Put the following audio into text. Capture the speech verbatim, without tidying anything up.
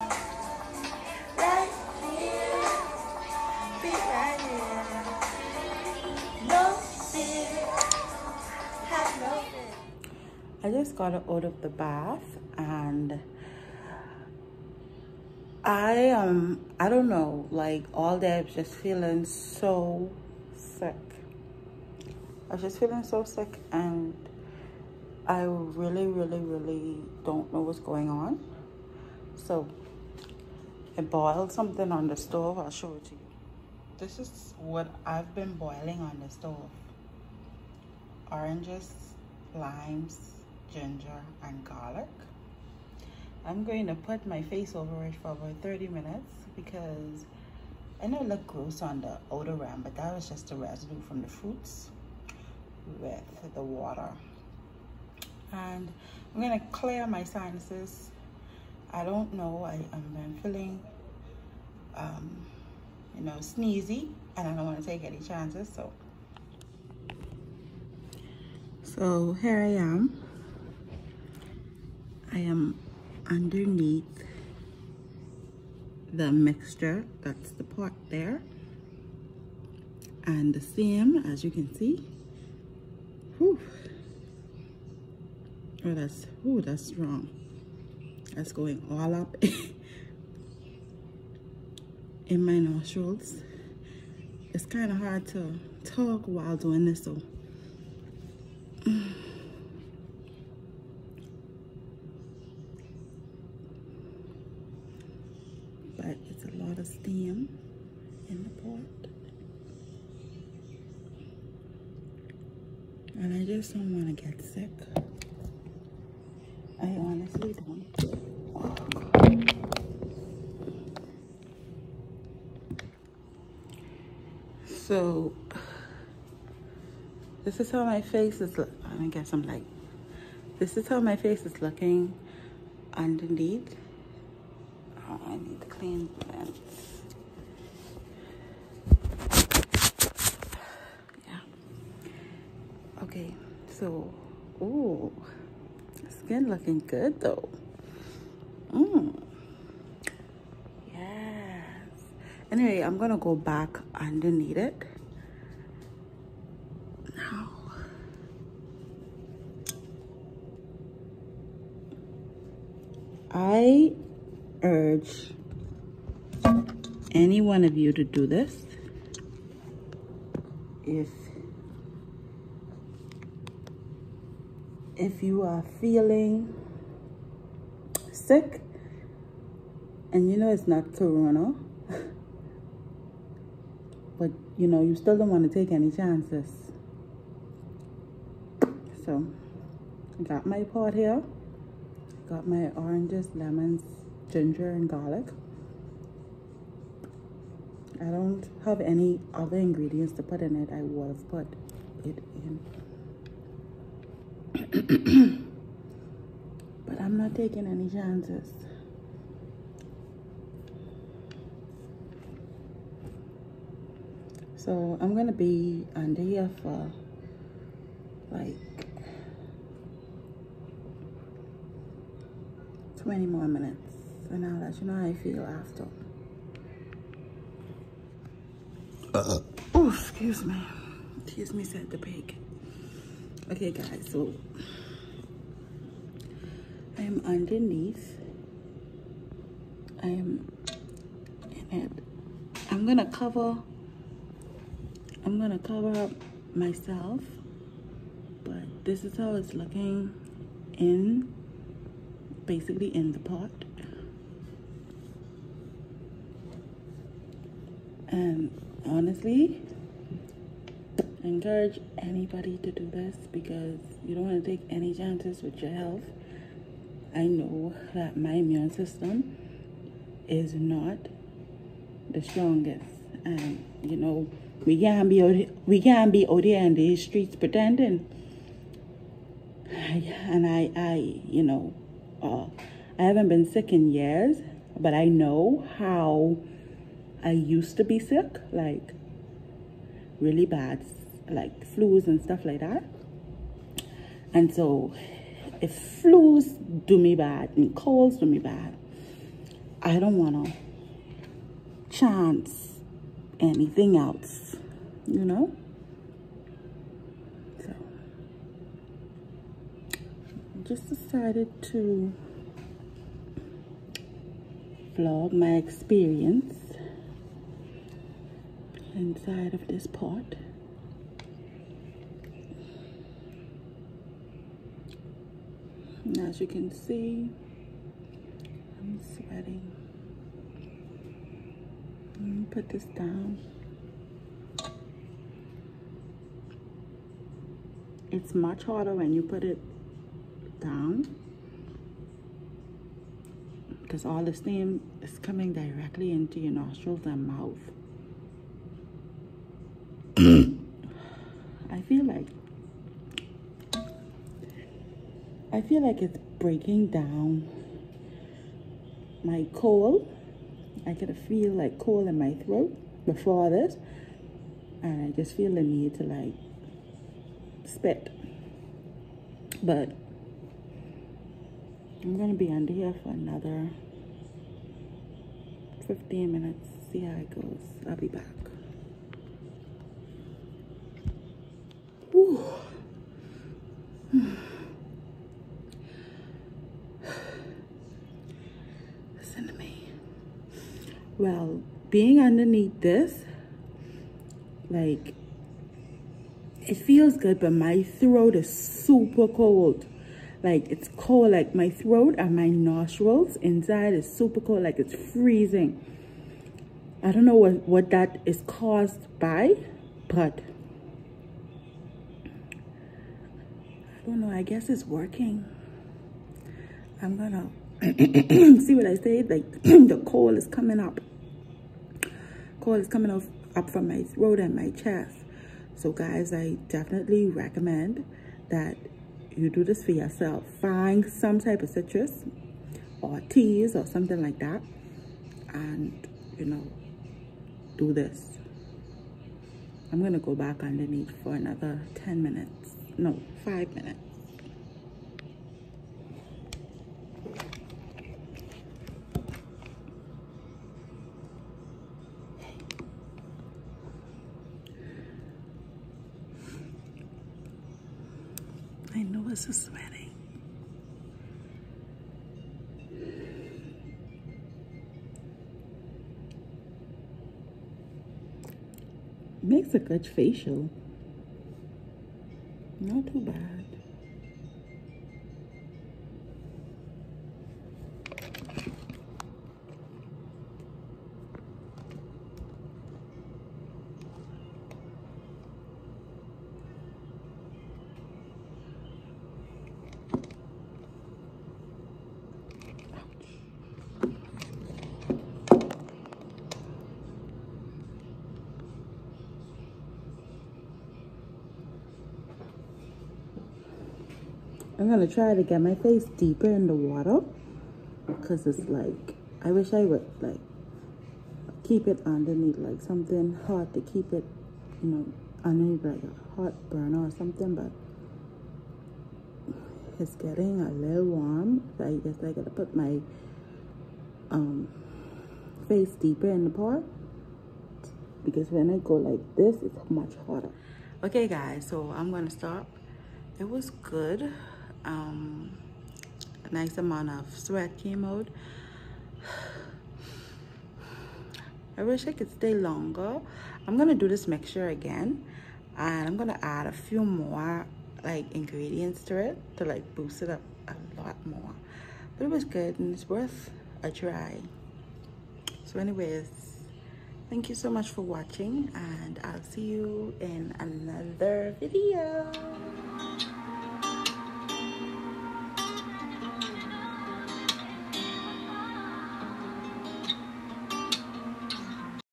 I just got out of the bath and I um I don't know, like all day I was just feeling so sick. I was just feeling so sick and I really really really don't know what's going on. So I boiled something on the stove. I'll show it to you. This is what I've been boiling on the stove. Oranges, limes, ginger and garlic. I'm going to put my face over it for about thirty minutes because I know it looked gross on the outer rim, but that was just the residue from the fruits with the water. And I'm going to clear my sinuses. I don't know, I, I'm feeling, um, you know, sneezy and I don't want to take any chances, so. So here I am. I am underneath the mixture, that's the pot there, and the same, as you can see. Whew. Oh, that's ooh, that's strong. That's going all up in my nostrils. It's kind of hard to talk while doing this, so. But it's a lot of steam in the pot. And I just don't want to get sick. I honestly don't. So, this is how my face is looking. Let me get some light. This is how my face is looking underneath. Oh, I need to clean that. Yeah. Okay, so, ooh, skin looking good though. Mm. Yes. Anyway, I'm gonna go back underneath it. I urge any one of you to do this if if you are feeling sick and you know it's not corona, but you know you still don't want to take any chances. So I got my pot here. Got my oranges, lemons, ginger, and garlic. I don't have any other ingredients to put in it. I would have put it in. But I'm not taking any chances. So I'm gonna be under here for like twenty more minutes and I'll let you know how I feel after. Uh-uh. Oh, excuse me. Excuse me, said the pig. Okay guys, so I'm underneath. I'm in it. I'm gonna cover, I'm gonna cover up myself, but this is how it's looking in basically in the pot. And honestly, I encourage anybody to do this because you don't want to take any chances with your health. I know that my immune system is not the strongest, and you know we can't be out, we can't be out here in these streets pretending. And I, I, you know. Uh, I haven't been sick in years, but I know how I used to be sick, like really bad, like flus and stuff like that. And so if flus do me bad and colds do me bad, I don't want to chance anything else, you know? So, just decided to vlog my experience inside of this pot. And as you can see, I'm sweating. Put this down. It's much harder when you put it down because all the steam is coming directly into your nostrils and mouth. I feel like I feel like it's breaking down my coal. I could feel like cold in my throat before this, and I just feel the need to like spit, but I'm gonna be under here for another fifteen minutes, see how it goes. I'll be back. Whew. Listen to me. Well, being underneath this, like, it feels good, but my throat is super cold. Like, it's cold, like my throat and my nostrils inside is super cold, like it's freezing. I don't know what, what that is caused by, but I don't know, I guess it's working. I'm gonna see what I said, like the cold is coming up. Cold is coming off, up from my throat and my chest. So guys, I definitely recommend that you do this for yourself. Find some type of citrus or teas or something like that, and you know, do this. I'm gonna go back underneath for another ten minutes. No, five minutes. I know this is sweating. Makes a good facial. Not too bad. I'm gonna try to get my face deeper in the water because it's like, I wish I would like keep it underneath, like something hot to keep it, you know, underneath like a hot burner or something, but it's getting a little warm. So I guess I gotta put my um, face deeper in the pot because when I go like this, it's much hotter. Okay guys, so I'm gonna stop. It was good. Um, a nice amount of sweat came out. I wish I could stay longer. I'm gonna do this mixture again, and I'm gonna add a few more like ingredients to it to like boost it up a lot more. But it was good, and it's worth a try. So anyways, thank you so much for watching, and I'll see you in another video.